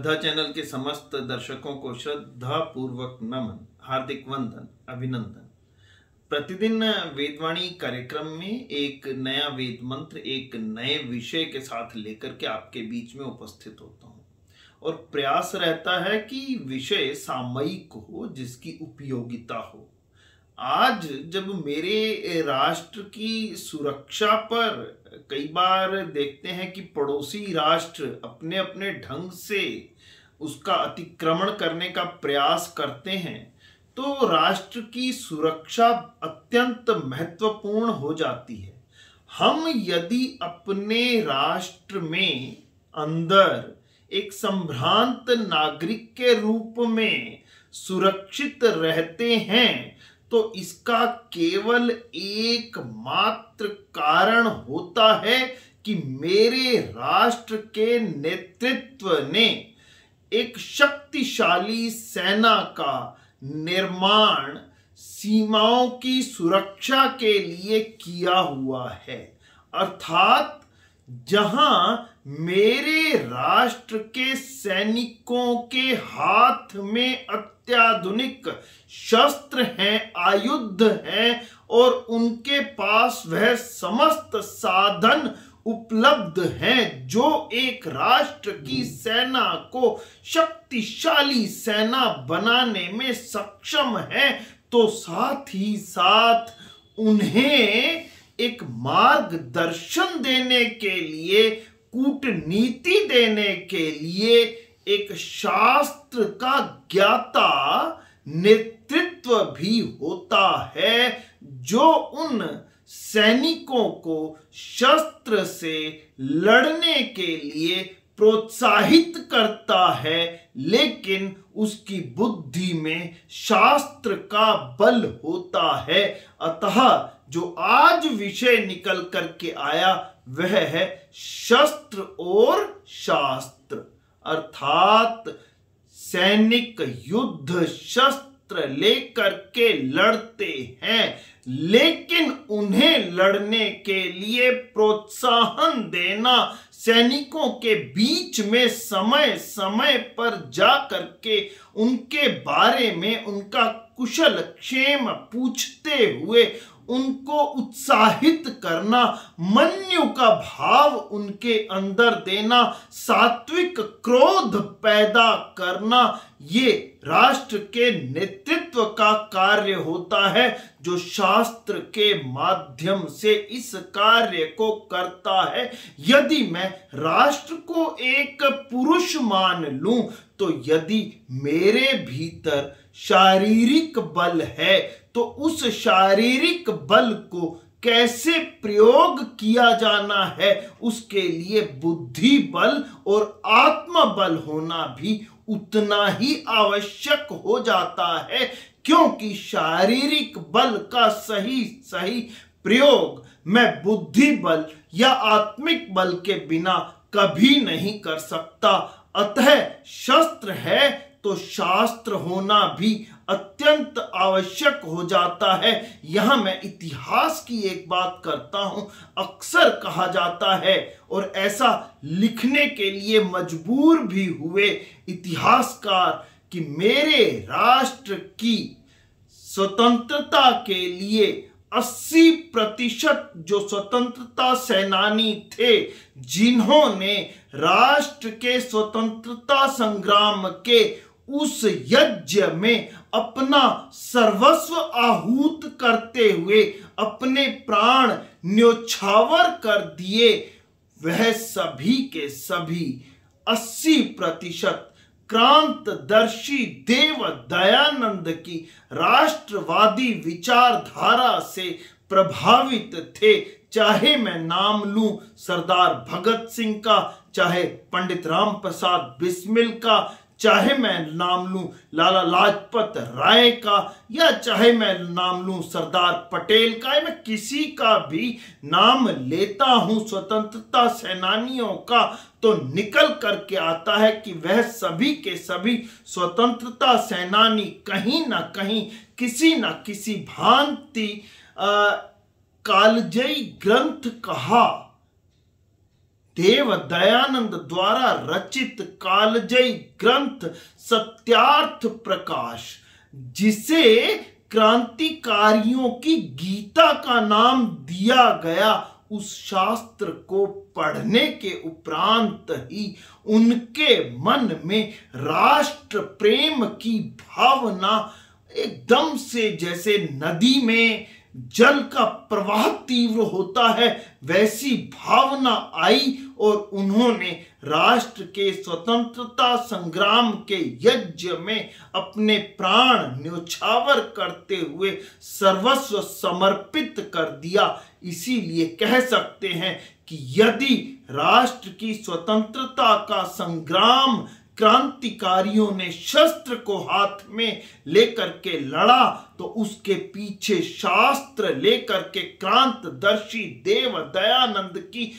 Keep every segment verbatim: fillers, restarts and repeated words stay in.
श्रद्धा channel के समस्त दर्शकों को श्रद्धा पूर्वक नमन, हार्दिक वंदन, अभिनंदन। प्रतिदिन वेदवाणी कार्यक्रम में एक नया वेद मंत्र, एक नए विषय के साथ लेकर के आपके बीच में उपस्थित होता हूँ और प्रयास रहता है कि विषय सामयिक हो, जिसकी उपयोगिता हो। आज जब मेरे राष्ट्र की सुरक्षा पर कई बार देखते हैं कि पड़ोसी राष्ट्र अपने अपने ढंग से उसका अतिक्रमण करने का प्रयास करते हैं, तो राष्ट्र की सुरक्षा अत्यंत महत्वपूर्ण हो जाती है। हम यदि अपने राष्ट्र में अंदर एक संभ्रांत नागरिक के रूप में सुरक्षित रहते हैं, तो इसका केवल एक मात्र कारण होता है कि मेरे राष्ट्र के नेतृत्व ने एक शक्तिशाली सेना का निर्माण सीमाओं की सुरक्षा के लिए किया हुआ है। अर्थात जहां मेरे राष्ट्र के सैनिकों के हाथ में अत्याधुनिक शस्त्र हैं, आयुध हैं और उनके पास वह समस्त साधन उपलब्ध हैं जो एक राष्ट्र की सेना को शक्तिशाली सेना बनाने में सक्षम है, तो साथ ही साथ उन्हें एक मार्गदर्शन देने के लिए, कूटनीति देने के लिए एक शास्त्र का ज्ञाता नेतृत्व भी होता है जो उन सैनिकों को शस्त्र से लड़ने के लिए प्रोत्साहित करता है, लेकिन उसकी बुद्धि में शास्त्र का बल होता है। अतः जो आज विषय निकल करके आया वह है शस्त्र और शास्त्र, अर्थात सैनिक युद्ध शस्त्र लेकर के लड़ते हैं, लेकिन उन्हें लड़ने के लिए प्रोत्साहन देना, सैनिकों के बीच में समय समय पर जा करके उनके बारे में उनका कुशल क्षेम पूछते हुए उनको उत्साहित करना, मन्यु का भाव उनके अंदर देना, सात्विक क्रोध पैदा करना, ये राष्ट्र के नेतृत्व का कार्य होता है जो शास्त्र के माध्यम से इस कार्य को करता है। यदि मैं राष्ट्र को एक पुरुष मान लूं, तो यदि मेरे भीतर शारीरिक बल है तो उस शारीरिक बल को कैसे प्रयोग किया जाना है, उसके लिए बुद्धि बल और आत्म बल होना भी उतना ही आवश्यक हो जाता है, क्योंकि शारीरिक बल का सही सही प्रयोग मैं बुद्धि बल या आत्मिक बल के बिना कभी नहीं कर सकता। अतः शस्त्र है तो शास्त्र होना भी अत्यंत आवश्यक हो जाता है। यहाँ मैं इतिहास की एक बात करता हूँ। अक्सर कहा जाता है और ऐसा लिखने के लिए मजबूर भी हुए इतिहासकार कि मेरे राष्ट्र की स्वतंत्रता के लिए अस्सी प्रतिशत जो स्वतंत्रता सेनानी थे, जिन्होंने राष्ट्र के स्वतंत्रता संग्राम के उस यज्ञ में अपना सर्वस्व आहूत करते हुए अपने प्राण न्योछावर कर दिए, वह सभी के सभी अस्सी प्रतिशत क्रांतदर्शी देव दयानंद की राष्ट्रवादी विचारधारा से प्रभावित थे। चाहे मैं नाम लूं सरदार भगत सिंह का, चाहे पंडित राम प्रसाद बिस्मिल का, चाहे मैं नाम लूं लाला लाजपत राय का, या चाहे मैं नाम लूं सरदार पटेल का, मैं किसी का भी नाम लेता हूं स्वतंत्रता सेनानियों का, तो निकल करके आता है कि वह सभी के सभी स्वतंत्रता सेनानी कहीं ना कहीं किसी ना किसी भांति कालजयी ग्रंथ कहा देव दयानंद द्वारा रचित कालजयी ग्रंथ सत्यार्थ प्रकाश, जिसे क्रांतिकारियों की गीता का नाम दिया गया, उस शास्त्र को पढ़ने के उपरांत ही उनके मन में राष्ट्र प्रेम की भावना एकदम से, जैसे नदी में जल का प्रवाह तीव्र होता है, वैसी भावना आई और उन्होंने राष्ट्र के स्वतंत्रता संग्राम के यज्ञ में अपने प्राण न्योछावर करते हुए सर्वस्व समर्पित कर दिया। इसीलिए कह सकते हैं कि यदि राष्ट्र की स्वतंत्रता का संग्राम क्रांतिकारियों ने शस्त्र को हाथ में लेकर के लड़ा, तो उसके पीछे शास्त्र लेकर के क्रांतदर्शी देव दयानंद की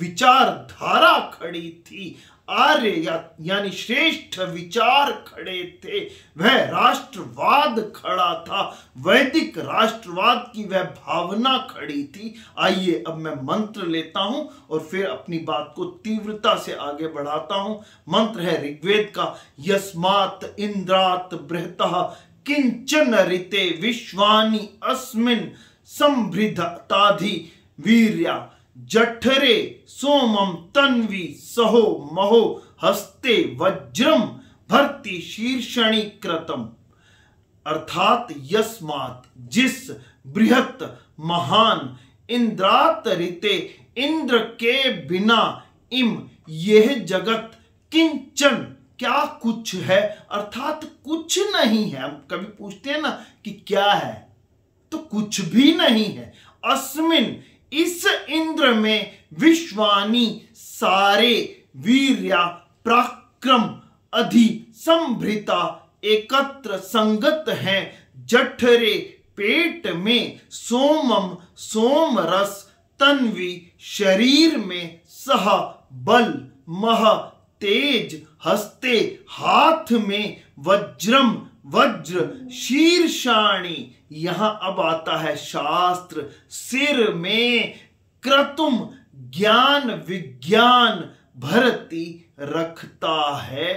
विचारधारा खड़ी थी। आर्य या, यानी श्रेष्ठ विचार खड़े थे, वह राष्ट्रवाद खड़ा था, वैदिक राष्ट्रवाद की वह भावना खड़ी थी। आइए अब मैं मंत्र लेता हूं और फिर अपनी बात को तीव्रता से आगे बढ़ाता हूं। मंत्र है ऋग्वेद का, यस्मात् इंद्रात् बृहतः किंचन ऋते विश्वानि अस्मिन् संभृधताधि वीर्या जठरे सोमम तन्वी सहो महो हस्ते वज्रम भर्ति शीर्षणी कृतम। अर्थात यस्मात् जिस, बृहत महान, इंद्रात ऋते इंद्र के बिना, इम यह जगत, किंचन क्या कुछ है, अर्थात कुछ नहीं है। हम कभी पूछते हैं ना कि क्या है, तो कुछ भी नहीं है। अस्मिन इस इंद्र में, विश्वानी सारे, वीर्या पराक्रम, अधि संभृता एकत्र संगत है, जठरे पेट में, सोमम सोम रस, तन्वी शरीर में, सह बल, मह तेज, हस्ते हाथ में, वज्रम वज्र, शीर्षाणी, यहां अब आता है शास्त्र, सिर में, क्रतुम ज्ञान विज्ञान, भरती रखता है।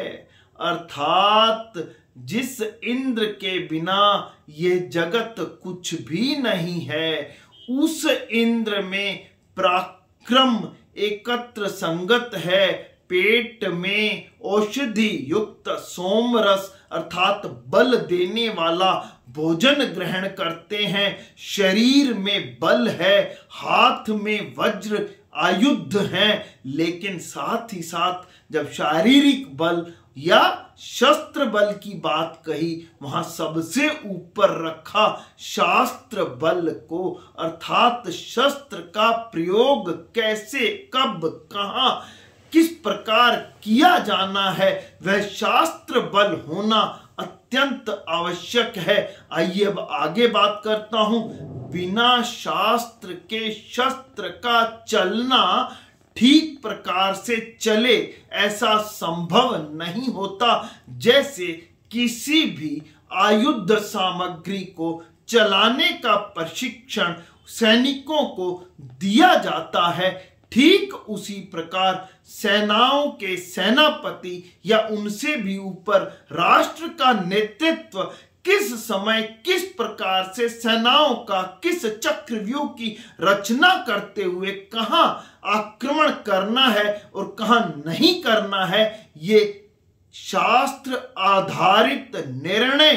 अर्थात जिस इंद्र के बिना यह जगत कुछ भी नहीं है, उस इंद्र में पराक्रम एकत्र संगत है, पेट में औषधि युक्त सोमरस, अर्थात बल देने वाला भोजन ग्रहण करते हैं, शरीर में बल है, हाथ में वज्र आयुध है, लेकिन साथ ही साथ जब शारीरिक बल या शस्त्र बल की बात कही, वहां सबसे ऊपर रखा शास्त्र बल को। अर्थात शस्त्र का प्रयोग कैसे, कब, कहां, किस प्रकार किया जाना है, वह शास्त्र बल होना अत्यंत आवश्यक है। आइए अब आगे बात करता हूं। बिना शास्त्र के शस्त्र का चलना ठीक प्रकार से चले, ऐसा संभव नहीं होता, जैसे किसी भी आयुध सामग्री को चलाने का प्रशिक्षण सैनिकों को दिया जाता है, ठीक उसी प्रकार सेनाओं के सेनापति या उनसे भी ऊपर राष्ट्र का नेतृत्व किस समय, किस प्रकार से सेनाओं का, किस चक्रव्यूह की रचना करते हुए कहां आक्रमण करना है और कहां नहीं करना है, ये शास्त्र आधारित निर्णय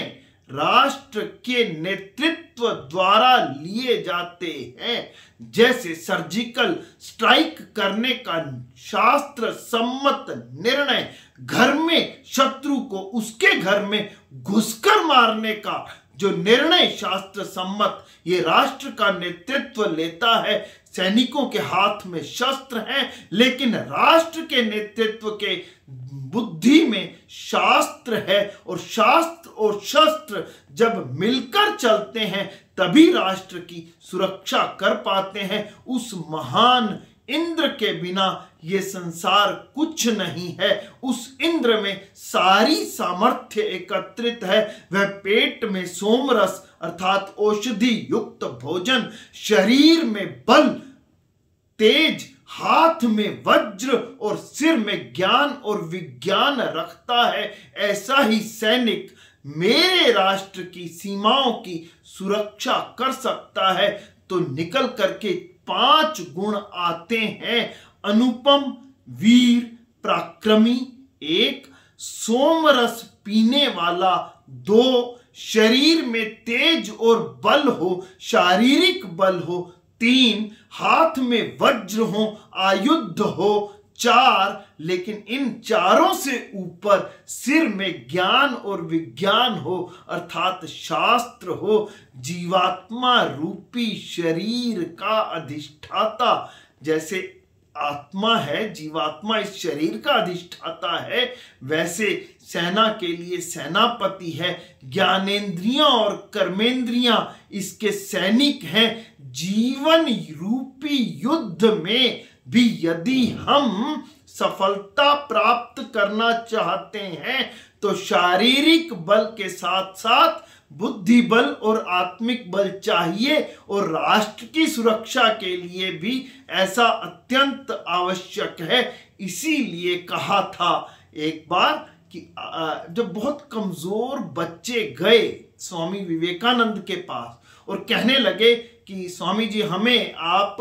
राष्ट्र के नेतृत्व द्वारा लिए जाते हैं। जैसे सर्जिकल स्ट्राइक करने का शास्त्र सम्मत निर्णय, घर में शत्रु को उसके घर में घुसकर मारने का जो निर्णय शास्त्र सम्मत, ये राष्ट्र का नेतृत्व लेता है। सैनिकों के हाथ में शस्त्र हैं, लेकिन राष्ट्र के नेतृत्व के बुद्धि में शास्त्र है, और शास्त्र और शस्त्र जब मिलकर चलते हैं, तभी राष्ट्र की सुरक्षा कर पाते हैं। उस महान इंद्र के बिना ये संसार कुछ नहीं है। उस इंद्र में सारी सामर्थ्य एकत्रित है, वह पेट में सोमरस अर्थात औषधि युक्त भोजन, शरीर में बल तेज, हाथ में वज्र और सिर में ज्ञान और विज्ञान रखता है, ऐसा ही सैनिक मेरे राष्ट्र की सीमाओं की सुरक्षा कर सकता है। तो निकल करके पांच गुण आते हैं, अनुपम, वीर, पराक्रमी एक, सोमरस पीने वाला दो, शरीर में तेज और बल हो, शारीरिक बल हो तीन, हाथ में वज्र हो, आयुध हो चार, लेकिन इन चारों से ऊपर सिर में ज्ञान और विज्ञान हो अर्थात शास्त्र हो, जीवात्मा रूपी शरीर का अधिष्ठाता। जैसे आत्मा है, जीवात्मा इस शरीर का अधिष्ठाता है, वैसे सेना के लिए सेनापति है, ज्ञानेंद्रियां और कर्मेंद्रियां इसके सैनिक हैं। जीवन रूपी युद्ध में भी यदि हम सफलता प्राप्त करना चाहते हैं तो शारीरिक बल के साथ साथ बुद्धि बल और आत्मिक बल चाहिए, और राष्ट्र की सुरक्षा के लिए भी ऐसा अत्यंत आवश्यक है। इसीलिए कहा था एक बार कि जब बहुत कमजोर बच्चे गए स्वामी विवेकानंद के पास और कहने लगे कि स्वामी जी हमें आप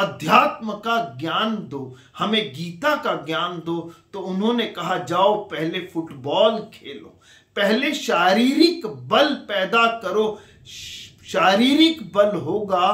अध्यात्म का ज्ञान दो, हमें गीता का ज्ञान दो, तो उन्होंने कहा जाओ पहले फुटबॉल खेलो, पहले शारीरिक बल पैदा करो, शारीरिक बल होगा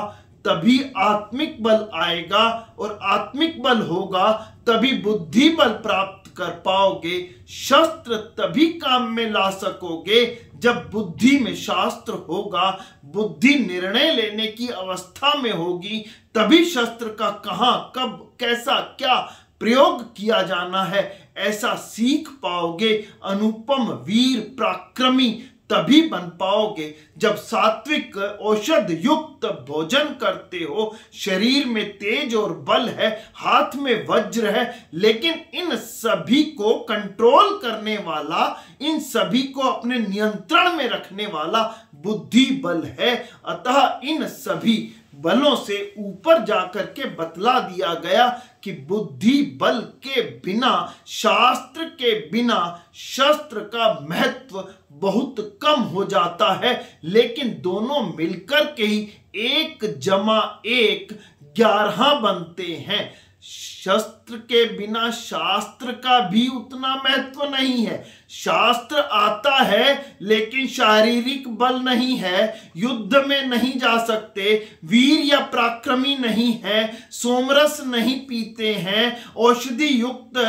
तभी आत्मिक बल आएगा और आत्मिक बल होगा तभी बुद्धि बल प्राप्त कर पाओगे, शस्त्र तभी काम में ला सकोगे जब बुद्धि में शास्त्र होगा, बुद्धि निर्णय लेने की अवस्था में होगी तभी शस्त्र का कहाँ, कब, कैसा, क्या प्रयोग किया जाना है ऐसा सीख पाओगे। अनुपम, वीर, पराक्रमी तभी बन पाओगे जब सात्विक औषध युक्त भोजन करते हो, शरीर में तेज और बल है, हाथ में वज्र है, लेकिन इन सभी को कंट्रोल करने वाला, इन सभी को अपने नियंत्रण में रखने वाला बुद्धि बल है। अतः इन सभी बलों से ऊपर जाकर के बतला दिया गया कि बुद्धि बल के बिना, शास्त्र के बिना शस्त्र का महत्व बहुत कम हो जाता है, लेकिन दोनों मिलकर के ही एक जमा एक ग्यारह बनते हैं। शस्त्र के बिना शास्त्र का भी उतना महत्व नहीं है, शास्त्र आता है लेकिन शारीरिक बल नहीं है, युद्ध में नहीं जा सकते, वीर या पराक्रमी नहीं है, सोमरस नहीं पीते हैं, औषधि युक्त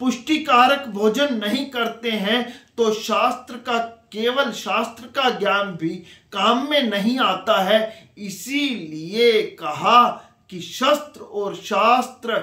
पुष्टिकारक भोजन नहीं करते हैं, तो शास्त्र का केवल शास्त्र का ज्ञान भी काम में नहीं आता है। इसीलिए कहा कि शस्त्र और शास्त्र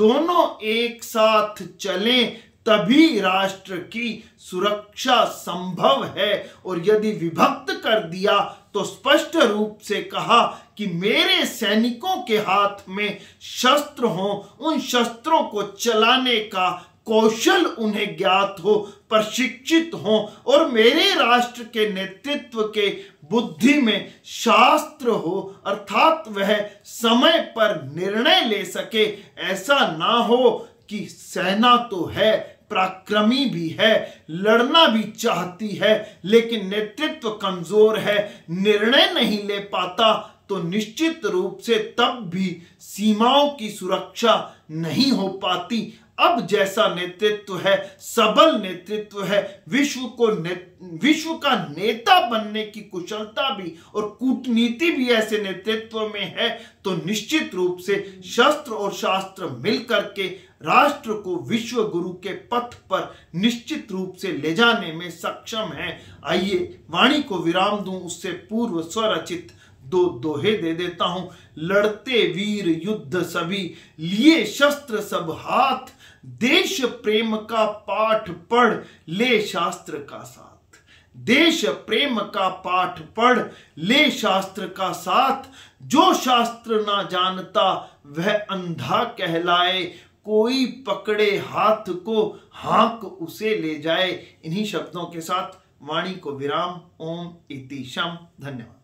दोनों एक साथ चलें तभी राष्ट्र की सुरक्षा संभव है, और यदि विभक्त कर दिया तो स्पष्ट रूप से कहा कि मेरे सैनिकों के हाथ में शस्त्र हों, उन शस्त्रों को चलाने का कौशल उन्हें ज्ञात हो, प्रशिक्षित हो, और मेरे राष्ट्र के नेतृत्व के बुद्धि में शास्त्र हो अर्थात वह समय पर निर्णय ले सके। ऐसा ना हो कि सेना तो है, पराक्रमी भी है, लड़ना भी चाहती है, लेकिन नेतृत्व कमजोर है, निर्णय नहीं ले पाता, तो निश्चित रूप से तब भी सीमाओं की सुरक्षा नहीं हो पाती। अब जैसा नेतृत्व है, सबल नेतृत्व है, विश्व को ने, विश्व का नेता बनने की कुशलता भी और कूटनीति भी ऐसे नेतृत्व में है, तो निश्चित रूप से शस्त्र और शास्त्र मिलकर के राष्ट्र को विश्व गुरु के पथ पर निश्चित रूप से ले जाने में सक्षम है। आइए वाणी को विराम दूं, उससे पूर्व स्वरचित दो दोहे दे देता हूं। लड़ते वीर युद्ध सभी, लिए शस्त्र सब हाथ, देश प्रेम का पाठ पढ़, ले शास्त्र का साथ। देश प्रेम का पाठ पढ़, ले शास्त्र का साथ, जो शास्त्र ना जानता वह अंधा कहलाए, कोई पकड़े हाथ को हाँक उसे ले जाए। इन्हीं शब्दों के साथ वाणी को विराम। ओम इति शम। धन्यवाद।